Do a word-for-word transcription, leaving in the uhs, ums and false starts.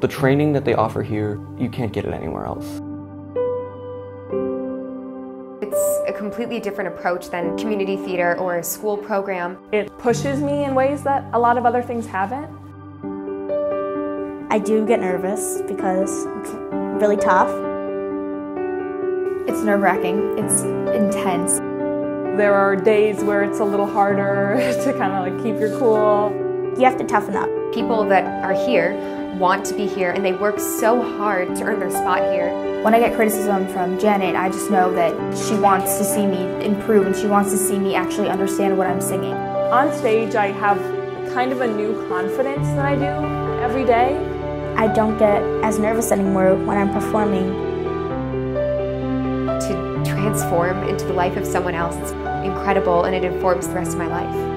The training that they offer here, you can't get it anywhere else. It's a completely different approach than community theater or a school program. It pushes me in ways that a lot of other things haven't. I do get nervous because it's really tough. It's nerve-wracking. It's intense. There are days where it's a little harder to kind of like keep your cool. You have to toughen up. People that are here want to be here, and they work so hard to earn their spot here. When I get criticism from Janet, I just know that she wants to see me improve, and she wants to see me actually understand what I'm singing. On stage, I have kind of a new confidence that I do every day. I don't get as nervous anymore when I'm performing. To transform into the life of someone else is incredible, and it informs the rest of my life.